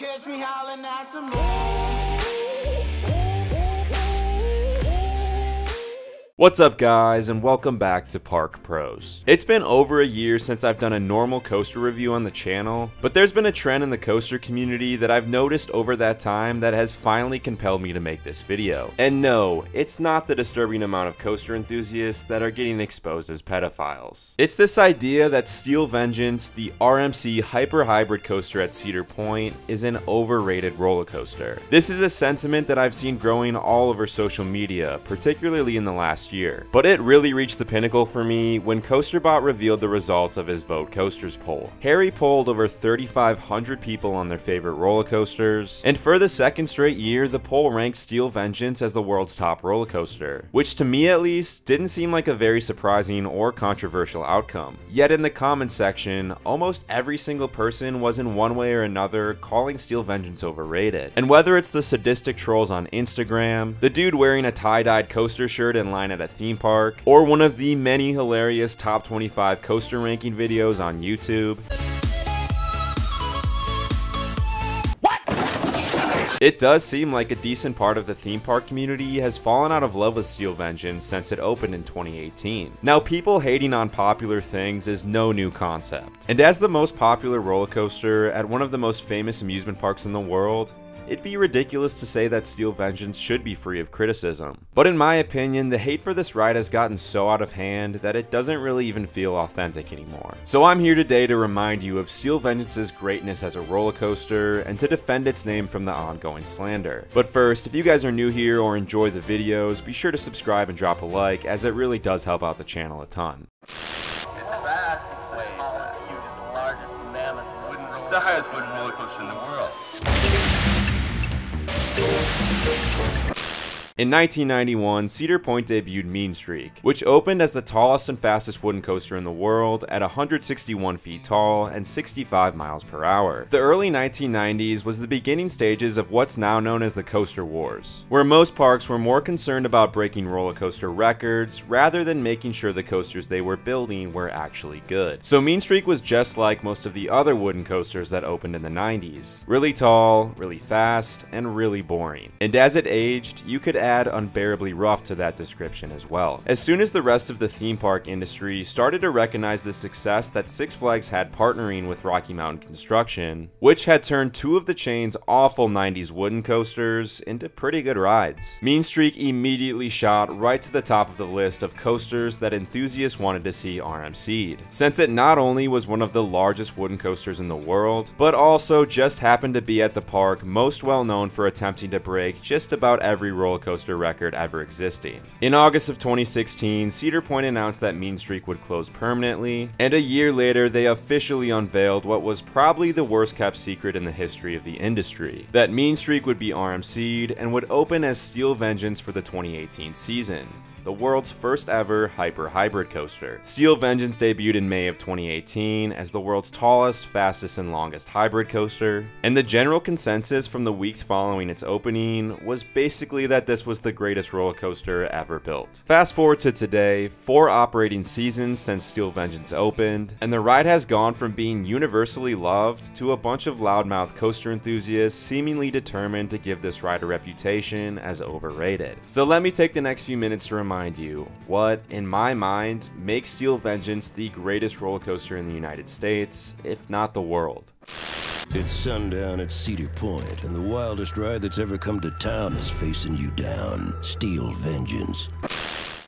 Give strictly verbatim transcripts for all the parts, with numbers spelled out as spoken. catch me howling at the moon. What's up guys, and welcome back to Park Pros. It's been over a year since I've done a normal coaster review on the channel, but there's been a trend in the coaster community that I've noticed over that time that has finally compelled me to make this video. And no, it's not the disturbing amount of coaster enthusiasts that are getting exposed as pedophiles. It's this idea that Steel Vengeance, the R M C hyper hybrid coaster at Cedar Point, is an overrated roller coaster. This is a sentiment that I've seen growing all over social media, particularly in the last year. But it really reached the pinnacle for me when CoasterBot revealed the results of his Vote Coasters poll. Harry polled over thirty-five hundred people on their favorite roller coasters, and for the second straight year, the poll ranked Steel Vengeance as the world's top roller coaster, which to me at least didn't seem like a very surprising or controversial outcome. Yet in the comment section, almost every single person was in one way or another calling Steel Vengeance overrated. And whether it's the sadistic trolls on Instagram, the dude wearing a tie-dyed coaster shirt in line at a theme park, or one of the many hilarious top twenty-five coaster ranking videos on YouTube. It does seem like a decent part of the theme park community has fallen out of love with Steel Vengeance since it opened in twenty eighteen. Now, people hating on popular things is no new concept. And as the most popular roller coaster at one of the most famous amusement parks in the world, it'd be ridiculous to say that Steel Vengeance should be free of criticism. But in my opinion, the hate for this ride has gotten so out of hand that it doesn't really even feel authentic anymore. So I'm here today to remind you of Steel Vengeance's greatness as a roller coaster and to defend its name from the ongoing slander. But first, if you guys are new here or enjoy the videos, be sure to subscribe and drop a like, as it really does help out the channel a ton. It's fast, it's the tallest, hugest, largest, mammoth wooden roller coaster. It's the highest wooden roller coaster in the world. In nineteen ninety-one, Cedar Point debuted Mean Streak, which opened as the tallest and fastest wooden coaster in the world at one hundred sixty-one feet tall and sixty-five miles per hour. The early nineteen nineties was the beginning stages of what's now known as the Coaster Wars, where most parks were more concerned about breaking roller coaster records rather than making sure the coasters they were building were actually good. So Mean Streak was just like most of the other wooden coasters that opened in the nineties. Really tall, really fast, and really boring. And as it aged, you could add add unbearably rough to that description as well. As soon as the rest of the theme park industry started to recognize the success that Six Flags had partnering with Rocky Mountain Construction, which had turned two of the chain's awful nineties wooden coasters into pretty good rides, Mean Streak immediately shot right to the top of the list of coasters that enthusiasts wanted to see R M C'd, since it not only was one of the largest wooden coasters in the world, but also just happened to be at the park most well known for attempting to break just about every roller coaster record ever existing. In August of twenty sixteen, Cedar Point announced that Mean Streak would close permanently, and a year later they officially unveiled what was probably the worst kept secret in the history of the industry, that Mean Streak would be R M C'd and would open as Steel Vengeance for the twenty eighteen season, the world's first ever hyper hybrid coaster. Steel Vengeance debuted in May of twenty eighteen as the world's tallest, fastest, and longest hybrid coaster, and the general consensus from the weeks following its opening was basically that this was the greatest roller coaster ever built. Fast forward to today, four operating seasons since Steel Vengeance opened, and the ride has gone from being universally loved to a bunch of loudmouth coaster enthusiasts seemingly determined to give this ride a reputation as overrated. So let me take the next few minutes to remind Remind you what, in my mind, makes Steel Vengeance the greatest roller coaster in the United States, if not the world. It's sundown at Cedar Point, and the wildest ride that's ever come to town is facing you down. Steel Vengeance.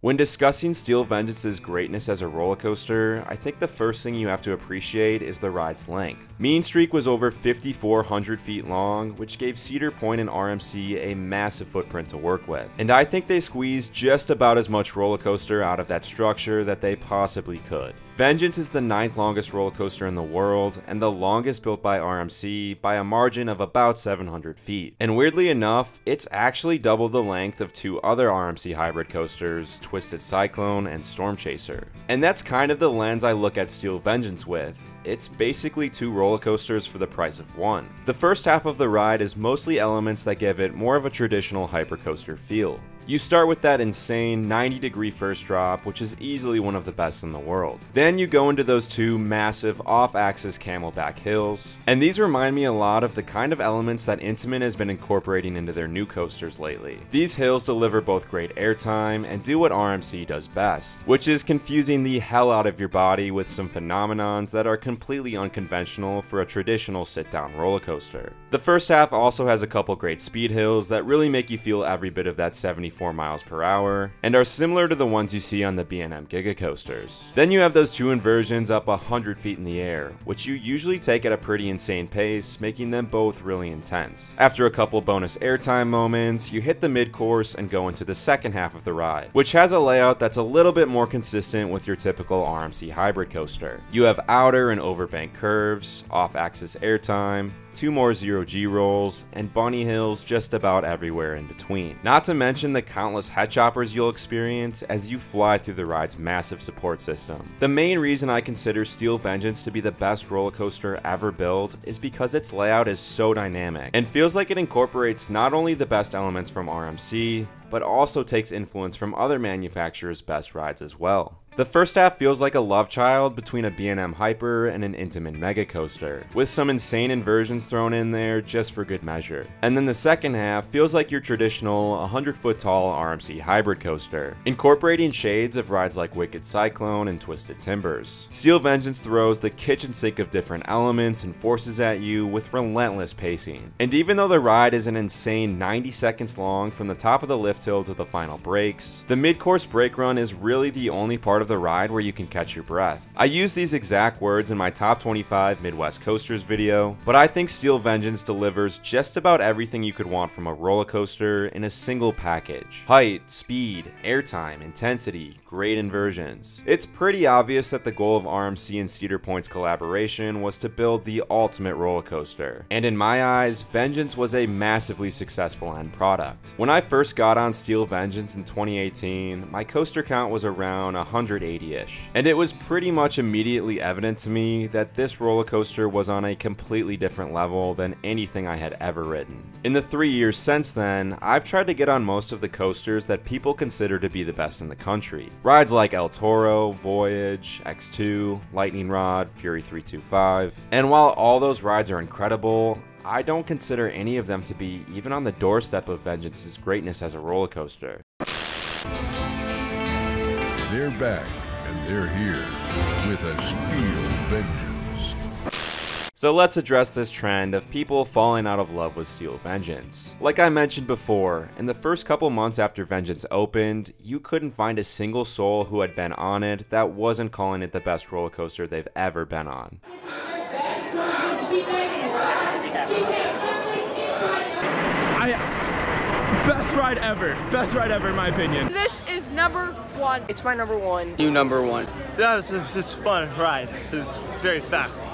When discussing Steel Vengeance's greatness as a roller coaster, I think the first thing you have to appreciate is the ride's length. Mean Streak was over fifty-four hundred feet long, which gave Cedar Point and R M C a massive footprint to work with. And I think they squeezed just about as much roller coaster out of that structure that they possibly could. Vengeance is the ninth longest roller coaster in the world, and the longest built by R M C by a margin of about seven hundred feet. And weirdly enough, it's actually double the length of two other R M C hybrid coasters, Twisted Cyclone and Storm Chaser. And that's kind of the lens I look at Steel Vengeance with. It's basically two roller coasters for the price of one. The first half of the ride is mostly elements that give it more of a traditional hypercoaster feel. You start with that insane ninety degree first drop, which is easily one of the best in the world. Then you go into those two massive off-axis camelback hills, and these remind me a lot of the kind of elements that Intamin has been incorporating into their new coasters lately. These hills deliver both great airtime and do what R M C does best, which is confusing the hell out of your body with some phenomenons that are completely unconventional for a traditional sit-down roller coaster. The first half also has a couple great speed hills that really make you feel every bit of that seventy-four miles per hour, and are similar to the ones you see on the B and M Giga coasters. Then you have those two inversions up one hundred feet in the air, which you usually take at a pretty insane pace, making them both really intense. After a couple bonus airtime moments, you hit the mid-course and go into the second half of the ride, which has a layout that's a little bit more consistent with your typical R M C hybrid coaster. You have outer and overbank curves, off-axis airtime, two more zero G rolls, and bunny hills just about everywhere in between. Not to mention the countless head choppers you'll experience as you fly through the ride's massive support system. The main reason I consider Steel Vengeance to be the best roller coaster ever built is because its layout is so dynamic and feels like it incorporates not only the best elements from R M C, but also takes influence from other manufacturers' best rides as well. The first half feels like a love child between a B and M Hyper and an Intamin Mega Coaster, with some insane inversions thrown in there just for good measure. And then the second half feels like your traditional one hundred foot tall R M C hybrid coaster, incorporating shades of rides like Wicked Cyclone and Twisted Timbers. Steel Vengeance throws the kitchen sink of different elements and forces at you with relentless pacing. And even though the ride is an insane ninety seconds long from the top of the lift hill to the final breaks, the mid-course break run is really the only part of the ride where you can catch your breath. I use these exact words in my top twenty-five Midwest Coasters video, but I think Steel Vengeance delivers just about everything you could want from a roller coaster in a single package. Height, speed, airtime, intensity, great inversions. It's pretty obvious that the goal of R M C and Cedar Point's collaboration was to build the ultimate roller coaster, and in my eyes, Vengeance was a massively successful end product. When I first got on Steel Vengeance in twenty eighteen, my coaster count was around one hundred eighty-ish, and it was pretty much immediately evident to me that this roller coaster was on a completely different level than anything I had ever ridden. In the three years since then, I've tried to get on most of the coasters that people consider to be the best in the country. Rides like El Toro, Voyage, X two, Lightning Rod, Fury three twenty-five, and while all those rides are incredible, I don't consider any of them to be even on the doorstep of Vengeance's greatness as a roller coaster. They're back, and they're here with a Steel Vengeance. So let's address this trend of people falling out of love with Steel Vengeance. Like I mentioned before, in the first couple months after Vengeance opened, you couldn't find a single soul who had been on it that wasn't calling it the best roller coaster they've ever been on. I, best ride ever, best ride ever in my opinion. This is number one. It's my number one. You number one. That was just fun ride. It was very fast.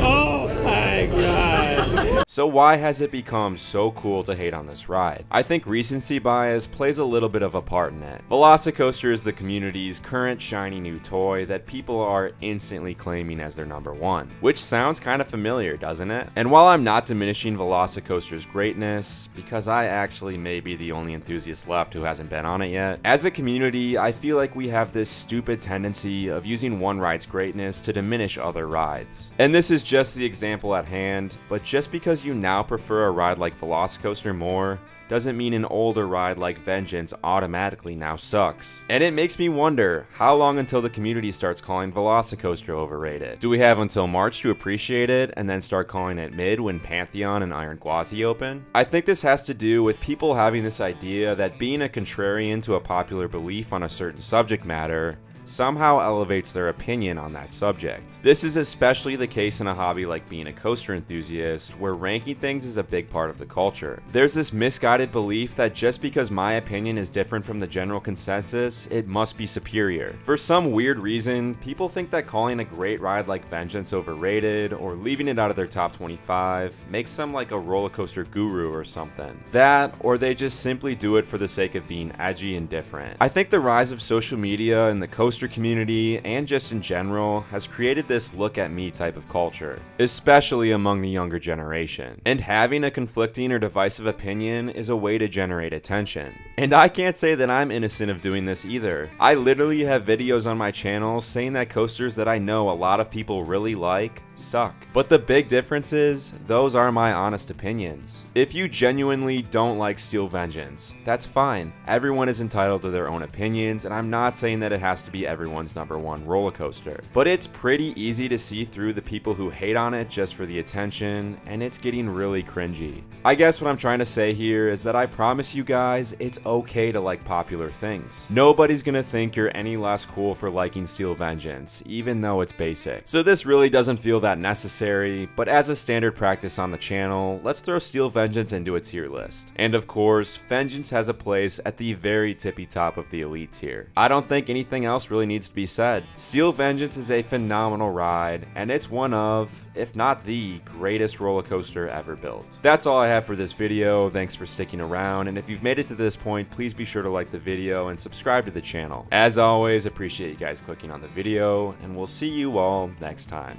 Oh my god. So why has it become so cool to hate on this ride? I think recency bias plays a little bit of a part in it. VelociCoaster is the community's current shiny new toy that people are instantly claiming as their number one, which sounds kind of familiar, doesn't it? And while I'm not diminishing VelociCoaster's greatness, because I actually may be the only enthusiast left who hasn't been on it yet, as a community, I feel like we have this stupid tendency of using one ride's greatness to diminish other rides. And this is just the example at hand, but just because you now prefer a ride like VelociCoaster more doesn't mean an older ride like Vengeance automatically now sucks. And it makes me wonder, how long until the community starts calling VelociCoaster overrated? Do we have until March to appreciate it and then start calling it mid when Pantheon and Iron Gwazi open? I think this has to do with people having this idea that being a contrarian to a popular belief on a certain subject matter somehow elevates their opinion on that subject. This is especially the case in a hobby like being a coaster enthusiast, where ranking things is a big part of the culture. There's this misguided belief that just because my opinion is different from the general consensus, it must be superior. For some weird reason, people think that calling a great ride like Vengeance overrated or leaving it out of their top twenty-five makes them like a roller coaster guru or something. That, or they just simply do it for the sake of being edgy and different. I think the rise of social media and the coaster coaster community, and just in general, has created this look at me type of culture, especially among the younger generation. And having a conflicting or divisive opinion is a way to generate attention. And I can't say that I'm innocent of doing this either. I literally have videos on my channel saying that coasters that I know a lot of people really like suck. But the big difference is, those are my honest opinions. If you genuinely don't like Steel Vengeance, that's fine. Everyone is entitled to their own opinions, and I'm not saying that it has to be everyone's number one roller coaster. But it's pretty easy to see through the people who hate on it just for the attention, and it's getting really cringy. I guess what I'm trying to say here is that I promise you guys, it's okay to like popular things. Nobody's gonna think you're any less cool for liking Steel Vengeance, even though it's basic. So this really doesn't feel that necessary, but as a standard practice on the channel, let's throw Steel Vengeance into a tier list. And of course, Vengeance has a place at the very tippy top of the elite tier. I don't think anything else really needs to be said. Steel Vengeance is a phenomenal ride, and it's one of, if not the greatest roller coaster ever built. That's all I have for this video. Thanks for sticking around, and if you've made it to this point, please be sure to like the video and subscribe to the channel. As always, appreciate you guys clicking on the video, and we'll see you all next time.